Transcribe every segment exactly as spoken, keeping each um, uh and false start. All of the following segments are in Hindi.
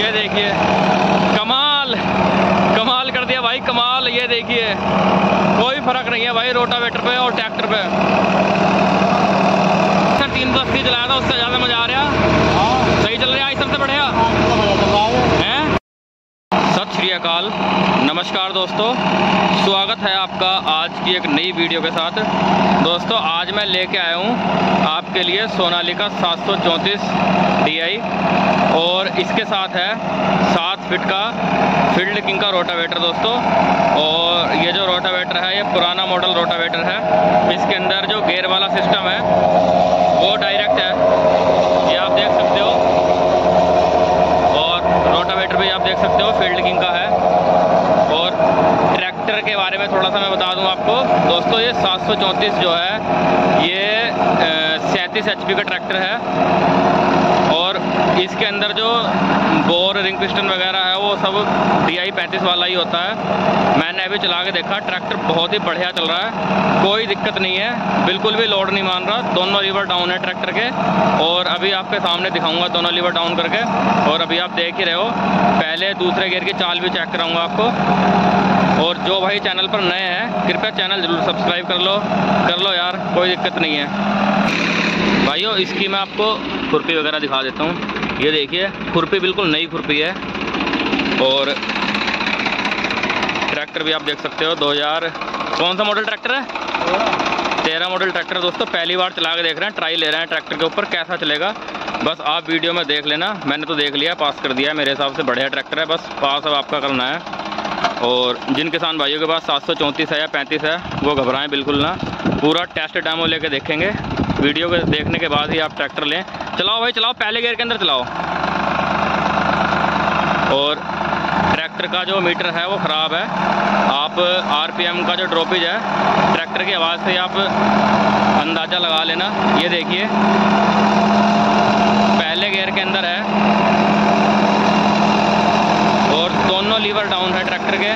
ये देखिए कमाल कमाल कर दिया भाई, कमाल। ये देखिए कोई फर्क नहीं है भाई रोटावेटर पे और ट्रैक्टर पे। सर तीन सौ अस्सी चलाया था, उससे ज़्यादा मज़ा आ रहा है। सही चल रहा है, सबसे बढ़िया है। सत श्री अकाल, नमस्कार दोस्तों, स्वागत है आपका आज की एक नई वीडियो के साथ। दोस्तों आज मैं लेके आया हूँ आपके लिए सोनालिका सात सौ चौंतीस डी आई और इसके साथ है सात फिट का फील्ड किंग का रोटावेटर। दोस्तों और ये जो रोटावेटर है ये पुराना मॉडल रोटावेटर है। इसके अंदर जो गेयर वाला सिस्टम है वो डायरेक्ट है, ये आप देख सकते हो। और रोटावेटर भी आप देख सकते हो फील्ड किंग का है। और ट्रैक्टर के बारे में थोड़ा सा मैं बता दूं आपको दोस्तों, ये सात सौ चौंतीस जो है ये सैंतीस एच पी का ट्रैक्टर है और इसके अंदर जो बोर रिंग पिस्टन वगैरह है वो सब डी आई पैंतीस वाला ही होता है। मैंने अभी चला के देखा, ट्रैक्टर बहुत ही बढ़िया चल रहा है, कोई दिक्कत नहीं है, बिल्कुल भी लोड नहीं मान रहा। दोनों लीवर डाउन है ट्रैक्टर के और अभी आपके सामने दिखाऊंगा दोनों लीवर डाउन करके। और अभी आप देख ही रहे हो, पहले दूसरे गियर की चाल भी चेक कराऊंगा आपको। और जो भाई चैनल पर नए हैं कृपया चैनल जरूर सब्सक्राइब कर लो कर लो यार, कोई दिक्कत नहीं है भाइयों। इसकी मैं आपको खुरपी वगैरह दिखा देता हूँ। ये देखिए खुरपी बिल्कुल नई खुरपी है। और ट्रैक्टर भी आप देख सकते हो दो हज़ार कौन सा मॉडल ट्रैक्टर है, तेरह मॉडल ट्रैक्टर। दोस्तों पहली बार चला के देख रहे हैं, ट्राई ले रहे हैं ट्रैक्टर के ऊपर कैसा चलेगा, बस आप वीडियो में देख लेना। मैंने तो देख लिया, पास कर दिया है, मेरे हिसाब से बढ़िया ट्रैक्टर है, बस पास अब आपका करना है। और जिन किसान भाइयों के पास सात सौ चौंतीस है या पैंतीस है वो घबराएँ बिल्कुल ना, पूरा टेस्ट डेमो लेके देखेंगे। वीडियो के देखने के बाद ही आप ट्रैक्टर लें। चलाओ भाई चलाओ, पहले गियर के अंदर चलाओ। और ट्रैक्टर का जो मीटर है वो ख़राब है, आप आरपीएम का जो ड्रॉपेज है ट्रैक्टर की आवाज़ से आप अंदाज़ा लगा लेना। ये देखिए पहले गियर के अंदर है और दोनों लीवर डाउन है ट्रैक्टर के।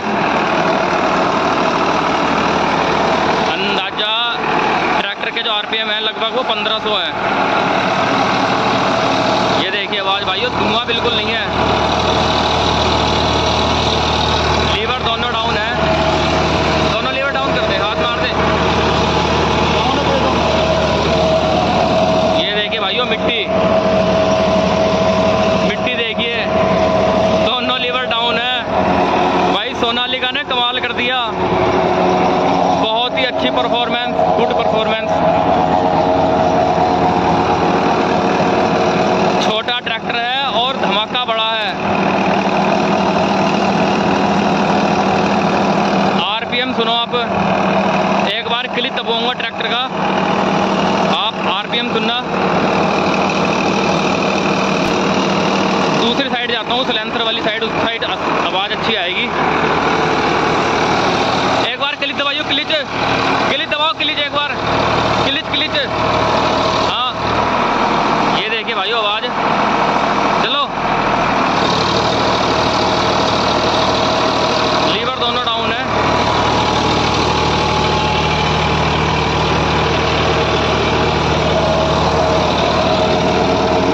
अंदाज़ा ट्रैक्टर के जो आरपीएम है लगभग वो पंद्रह सौ है। ये देखिए आवाज भाइयों, धुआं बिल्कुल नहीं है। लीवर दोनों डाउन है, दोनों लीवर डाउन कर दे, हाथ मार दे। ये देखिए भाइयों मिट्टी मिट्टी देखिए, दोनों लीवर डाउन है। भाई सोनालिका ने कमाल कर दिया, बहुत ही अच्छी परफॉर्मेंस, गुड परफॉर्मेंस। छोटा ट्रैक्टर है और धमाका बड़ा है। आरपीएम सुनो आप, एक बार क्लिप दबाऊंगा ट्रैक्टर का, आप आरपीएम सुनना। दूसरी साइड जाता हूँ सिलेंसर वाली साइड, उस साइड आवाज अच्छी आएगी। एक बार क्लिप दबाइयो, क्लिच क्लिच दबाओ, क्लिच एक बार, क्लिच क्लिच। हाँ ये देखिए भाइयों आवाज, चलो लीवर दोनों डाउन है।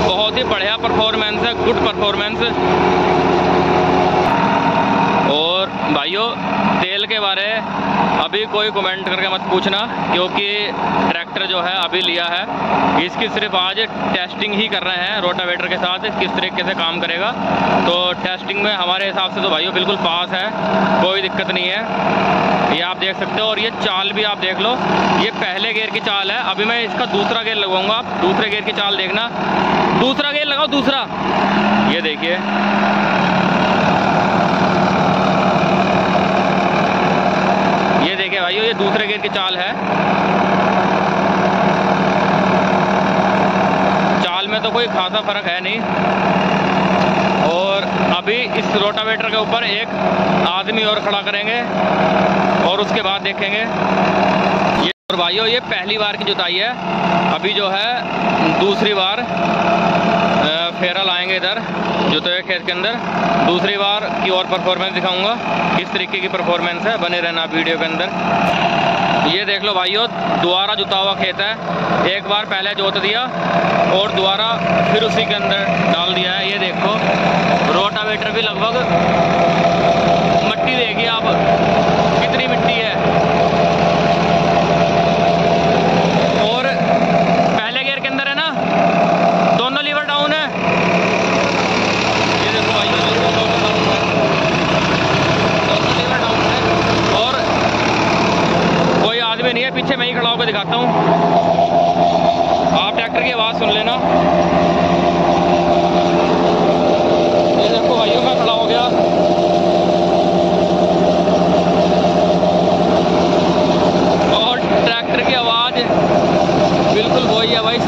बहुत ही बढ़िया परफॉर्मेंस है, गुड परफॉर्मेंस। और भाइयों तेल के बारे अभी कोई कमेंट करके मत पूछना, क्योंकि ट्रैक्टर जो है अभी लिया है, इसकी सिर्फ आज टेस्टिंग ही कर रहे हैं रोटावेटर के साथ किस तरीके से काम करेगा। तो टेस्टिंग में हमारे हिसाब से तो भाइयों बिल्कुल पास है, कोई दिक्कत नहीं है। ये आप देख सकते हो और ये चाल भी आप देख लो, ये पहले गियर की चाल है। अभी मैं इसका दूसरा गियर लगाऊंगा, आप दूसरे गियर की चाल देखना। दूसरा गियर लगाओ, दूसरा। ये देखिए ये देखिए भाइयों, ये दूसरे गियर की चाल है। चाल में तो कोई खासा फर्क है नहीं। और अभी इस रोटावेटर के ऊपर एक आदमी और खड़ा करेंगे और उसके बाद देखेंगे। ये और भाइयों ये पहली बार की जुताई है, अभी जो है दूसरी बार फेरा लाएंगे इधर जोतोए खेत के अंदर, दूसरी बार की और परफॉर्मेंस दिखाऊंगा किस तरीके की परफॉर्मेंस है। बने रहना वीडियो के अंदर। ये देख लो भाइयों दोबारा जुता हुआ खेत है, एक बार पहले जोत दिया और दोबारा फिर उसी के अंदर डाल दिया है। ये देखो रोटावेटर भी लगभग मिट्टी देगी आप कितनी मिट्टी है। और पहले गियर के अंदर है ना दोनों लीवर डाउन है। ये देखो भाई दोनों लीवर डाउन है और कोई आदमी नहीं है पीछे, मैं ही खड़ा होकर दिखाता हूँ, आप ट्रैक्टर की आवाज़ सुन लेना।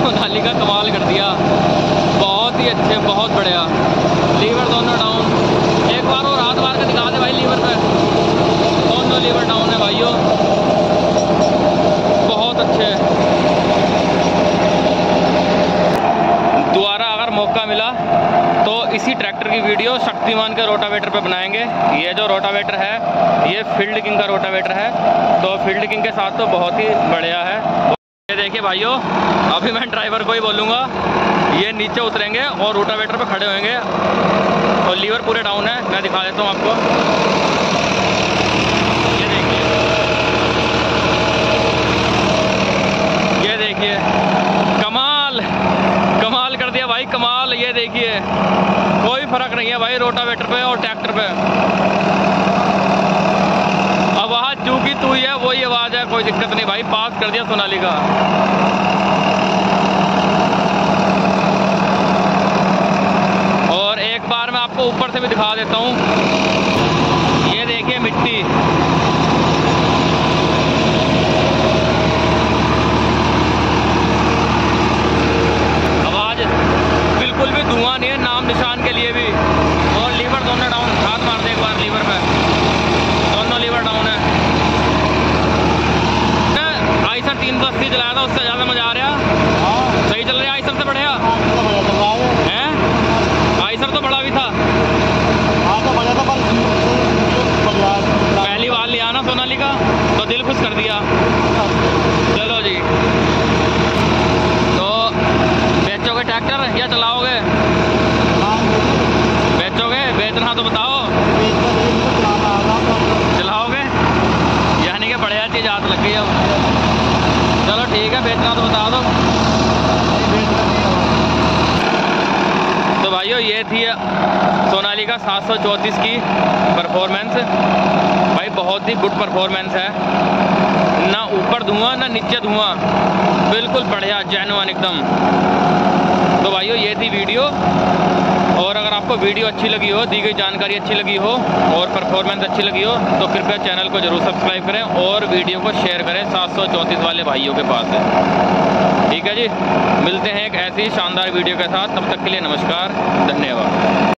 सोनालिका कमाल कर दिया, बहुत ही अच्छे, बहुत बढ़िया। लीवर दोनों डाउन, एक बार और हाथ मार के दिखा दे भाई लीवर पे, दोनों लीवर डाउन है भाइयों, बहुत अच्छे। दोबारा अगर मौका मिला तो इसी ट्रैक्टर की वीडियो शक्तिमान के रोटावेटर पे बनाएंगे। ये जो रोटावेटर है ये फील्ड किंग का रोटावेटर है, तो फील्ड किंग के साथ तो बहुत ही बढ़िया है। देखिए भाइयों, अभी मैं ड्राइवर को ही बोलूँगा ये नीचे उतरेंगे और रोटावेटर पे खड़े होंगे और लीवर पूरे डाउन है। मैं दिखा देता हूँ आपको, ये देखिए, ये देखिए, कमाल कमाल कर दिया भाई, कमाल। ये देखिए कोई फर्क नहीं है भाई रोटावेटर पे और ट्रैक्टर पे, आवाज़ जो की तू है वही आवाज़ है, कोई दिक्कत नहीं भाई, पास कर दिया सोनालिका। और एक बार मैं आपको ऊपर से भी दिखा देता हूँ, ये देखिए मिट्टी, आवाज बिल्कुल भी धुआं नहीं है नाम निशान के लिए भी। और लीवर दोनों डाउन, हाथ मार दे एक बार लीवर में, दोनों लीवर डाउन है। आईसर तीन सौ अस्सी चलाया था, उससे ज्यादा मजा आ रहा है, सही चल रहा है आईसर से बढ़िया है। आईसर तो बड़ा भी था, पहली बार लिया ना सोनालिका तो दिल खुश कर दिया। चलो जी, तो बेचोगे ट्रैक्टर या चलाओगे? बेचोगे? बेचना तो बताओ, चलाओगे? यानी कि बढ़िया चीज हाथ लग गई अब, चलो ठीक है, बेचना तो बता दो। तो भाइयों ये थी सोनालिका सात सौ चौंतीस की परफॉर्मेंस भाई, बहुत ही गुड परफॉर्मेंस है, ना ऊपर धुआं ना नीचे धुआं, बिल्कुल बढ़िया जेन्युइन एकदम। तो भाइयों ये थी वीडियो, और अगर आपको वीडियो अच्छी लगी हो, दी गई जानकारी अच्छी लगी हो और परफॉर्मेंस अच्छी लगी हो तो कृपया चैनल को जरूर सब्सक्राइब करें और वीडियो को शेयर करें सात सौ चौंतीस वाले भाइयों के पास है। ठीक है जी, मिलते हैं एक ऐसी शानदार वीडियो के साथ, तब तक के लिए नमस्कार, धन्यवाद।